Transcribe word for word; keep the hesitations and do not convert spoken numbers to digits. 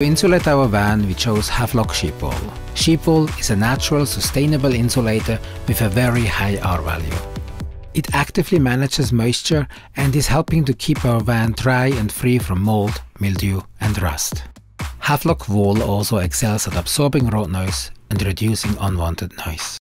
To insulate our van, we chose Havelock wool. Sheep wool is a natural, sustainable insulator with a very high R value. It actively manages moisture and is helping to keep our van dry and free from mold, mildew and rust. Havelock wool also excels at absorbing road noise and reducing unwanted noise.